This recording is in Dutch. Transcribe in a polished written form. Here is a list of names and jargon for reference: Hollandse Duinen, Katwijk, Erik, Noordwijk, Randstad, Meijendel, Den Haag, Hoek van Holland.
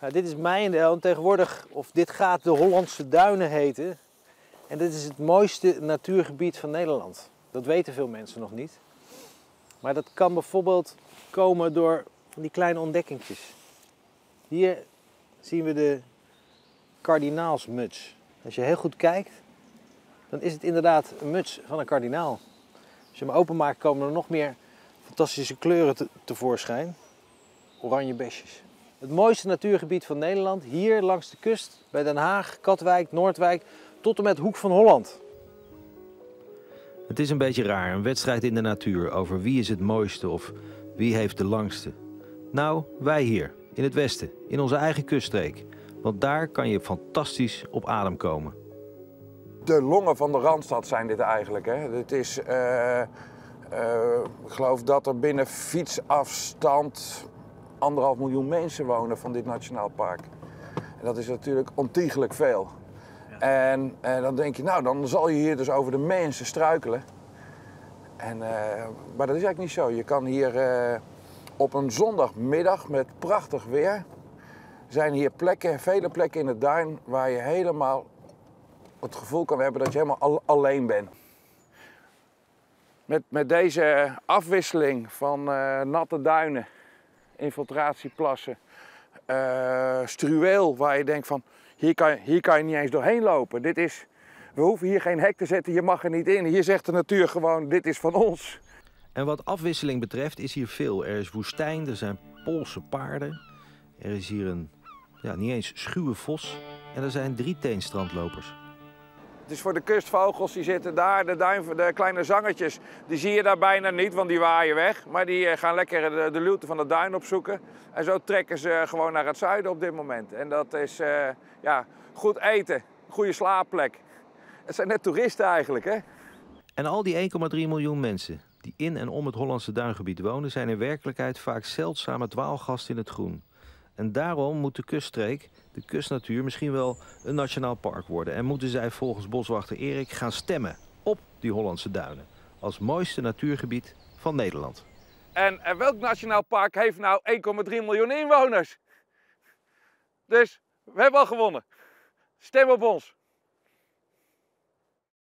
Nou, dit is Meijendel en tegenwoordig, of dit gaat de Hollandse Duinen heten. En dit is het mooiste natuurgebied van Nederland. Dat weten veel mensen nog niet. Maar dat kan bijvoorbeeld komen door die kleine ontdekkingjes. Hier zien we de kardinaalsmuts. Als je heel goed kijkt, dan is het inderdaad een muts van een kardinaal. Als je hem openmaakt, komen er nog meer fantastische kleuren tevoorschijn. Oranje besjes. Het mooiste natuurgebied van Nederland, hier langs de kust, bij Den Haag, Katwijk, Noordwijk, tot en met Hoek van Holland. Het is een beetje raar, een wedstrijd in de natuur over wie is het mooiste of wie heeft de langste. Nou, wij hier, in het westen, in onze eigen kuststreek. Want daar kan je fantastisch op adem komen. De longen van de Randstad zijn dit eigenlijk. Hè? Het is, ik geloof dat er binnen fietsafstand 1,5 miljoen mensen wonen van dit nationaal park. En dat is natuurlijk ontiegelijk veel. Ja. En dan denk je, nou, dan zal je hier dus over de mensen struikelen. En, maar dat is eigenlijk niet zo. Je kan hier op een zondagmiddag met prachtig weer... zijn hier plekken, vele plekken in de duin waar je helemaal het gevoel kan hebben dat je helemaal alleen bent. Met deze afwisseling van natte duinen, infiltratieplassen, struweel waar je denkt van hier kan je niet eens doorheen lopen. Dit is, we hoeven hier geen hek te zetten, je mag er niet in. Hier zegt de natuur gewoon, dit is van ons. En wat afwisseling betreft is hier veel. Er is woestijn, er zijn Poolse paarden. Er is hier een, ja, niet eens schuwe vos en er zijn 3-teen strandlopers. Het is voor de kustvogels, die zitten daar, de kleine zangertjes, die zie je daar bijna niet, want die waaien weg. Maar die gaan lekker de luwte van de duin opzoeken. En zo trekken ze gewoon naar het zuiden op dit moment. En dat is ja, goed eten, goede slaapplek. Het zijn net toeristen eigenlijk, hè? En al die 1,3 miljoen mensen die in en om het Hollandse Duingebied wonen, zijn in werkelijkheid vaak zeldzame dwaalgasten in het groen. En daarom moet de kuststreek, de kustnatuur, misschien wel een nationaal park worden. En moeten zij volgens boswachter Erik gaan stemmen op die Hollandse Duinen. Als mooiste natuurgebied van Nederland. En welk nationaal park heeft nou 1,3 miljoen inwoners? Dus we hebben al gewonnen. Stem op ons.